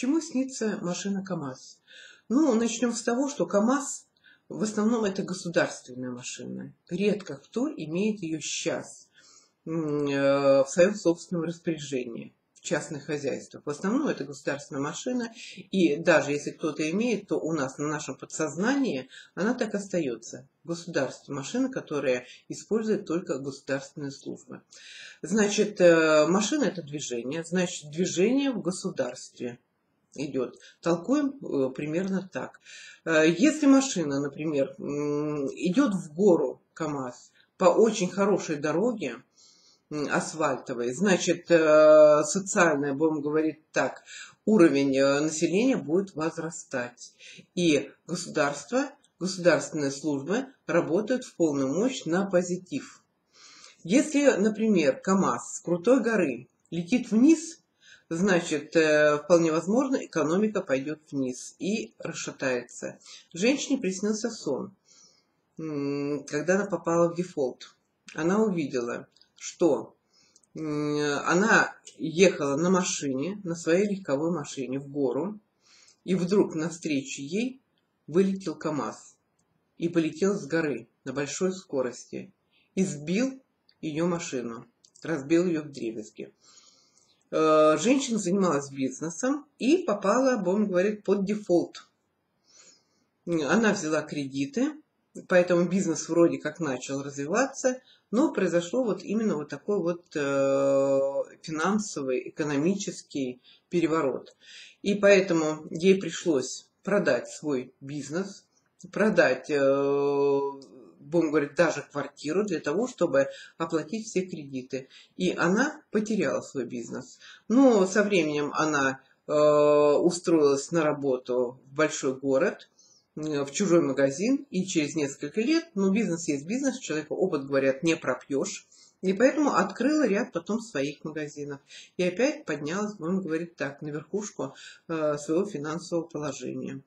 Чему снится машина КАМАЗ? Ну, начнем с того, что КАМАЗ в основном это государственная машина. Редко кто имеет ее сейчас в своем собственном распоряжении, в частных хозяйствах. В основном это государственная машина, и даже если кто-то имеет, то у нас на нашем подсознании она так остается. Государственная машина, которая использует только государственные службы. Значит, машина это движение, значит, движение в государстве идет. Толкуем примерно так. Если машина, например, идет в гору КАМАЗ по очень хорошей дороге, асфальтовой, значит, социальная, будем говорить так, уровень населения будет возрастать. И государственные службы работают в полную мощь на позитив. Если, например, КАМАЗ с крутой горы летит вниз, значит, вполне возможно, экономика пойдет вниз и расшатается. Женщине приснился сон, когда она попала в дефолт. Она увидела, что она ехала на машине, на своей легковой машине в гору, и вдруг навстречу ей вылетел КАМАЗ и полетел с горы на большой скорости и сбил ее машину, разбил ее вдребезги. Женщина занималась бизнесом и попала, будем говорить, под дефолт. Она взяла кредиты, поэтому бизнес вроде как начал развиваться, но произошло вот именно вот такой вот финансовый, экономический переворот. И поэтому ей пришлось продать свой бизнес, продать, будем говорить, даже квартиру для того, чтобы оплатить все кредиты. И она потеряла свой бизнес. Но со временем она устроилась на работу в большой город, в чужой магазин, и через несколько лет, ну, бизнес есть бизнес, человеку опыт, говорят, не пропьешь, и поэтому открыла ряд потом своих магазинов. И опять поднялась, будем говорить так, на верхушку своего финансового положения.